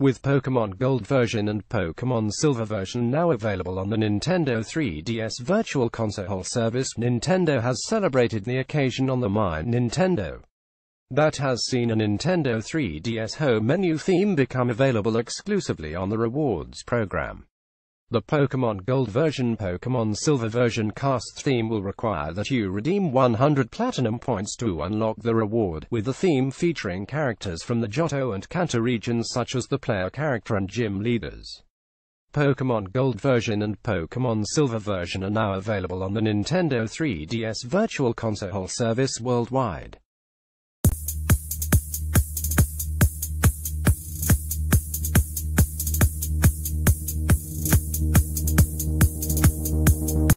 with Pokémon Gold version and Pokémon Silver version now available on the Nintendo 3DS Virtual Console service. Nintendo has celebrated the occasion on the My Nintendo. That has seen a Nintendo 3DS home menu theme become available exclusively on the rewards program. The Pokémon Gold version, Pokémon Silver version cast theme will require that you redeem 100 platinum points to unlock the reward, with the theme featuring characters from the Johto and Kanto regions such as the player character and gym leaders. Pokémon Gold version and Pokémon Silver version are now available on the Nintendo 3DS Virtual Console service worldwide.